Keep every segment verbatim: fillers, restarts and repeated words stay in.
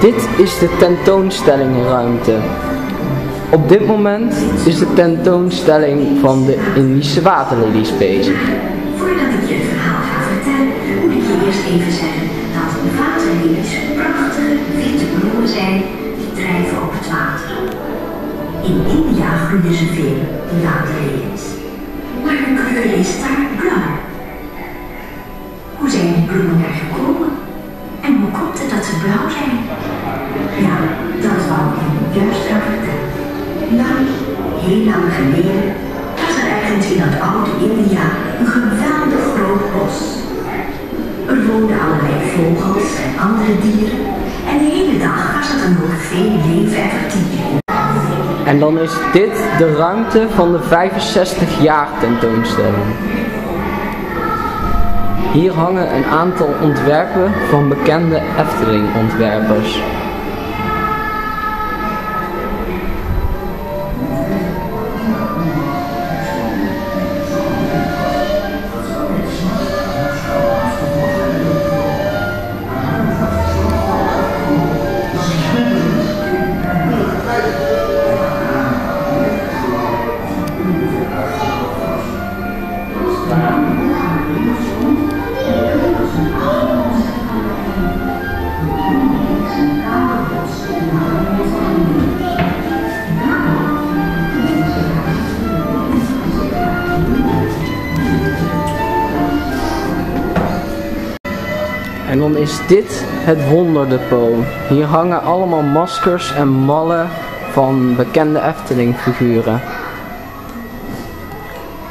Dit is de tentoonstellingruimte. Op dit moment is de tentoonstelling van de Indische waterlelies bezig. Voordat ik je het verhaal ga vertellen, moet ik je eerst even zeggen dat de waterlelies prachtige witte bloemen zijn die drijven op het water. In India groeien ze veel, die waterlelies. Maar hun kleur is daar blauw. Hoe zijn die bloemen daar gekomen? En hoe komt het dat ze blauw zijn? Ja, dat wou ik je juist gaan vertellen. Lang, heel lang geleden was er ergens in dat oude India een geweldig groot bos. Er woonden allerlei vogels en andere dieren en de hele dag was het een hoop veel leven en vertiering. En dan is dit de ruimte van de vijfenzestig jaar tentoonstelling. Hier hangen een aantal ontwerpen van bekende Efteling ontwerpers. En dan is dit het wonder depot. Hier hangen allemaal maskers en mallen van bekende Efteling figuren.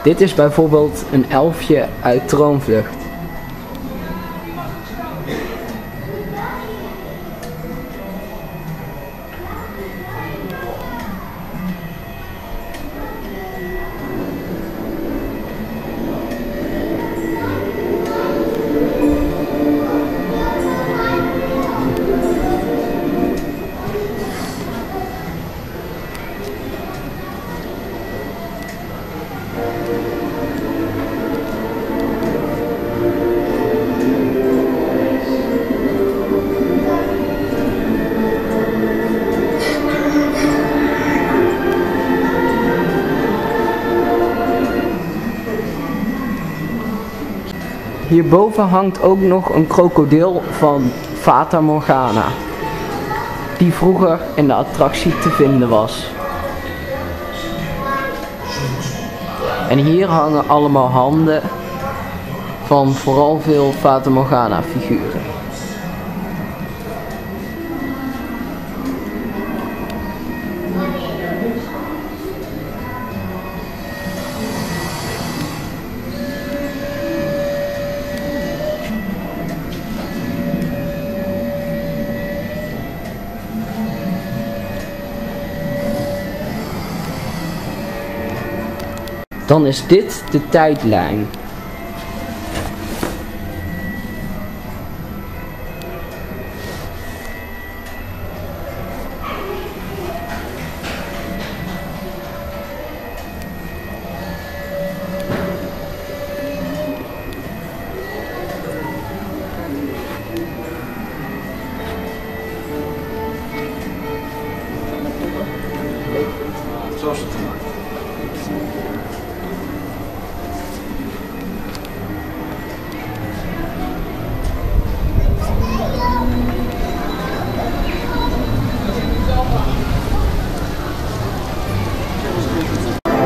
Dit is bijvoorbeeld een elfje uit Troonvlucht. Hierboven hangt ook nog een krokodil van Fata Morgana, die vroeger in de attractie te vinden was. En hier hangen allemaal handen van vooral veel Fata Morgana figuren. Dan is dit de tijdlijn. Zoals het gemaakt.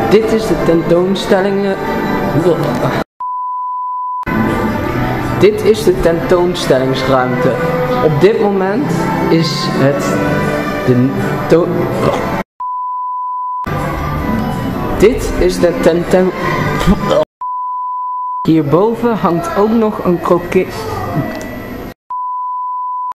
Dit is de tentoonstellingen. Dit is de tentoonstellingsruimte. Op dit moment is het de to... Dit is de tentoon. Hierboven hangt ook nog een kroket.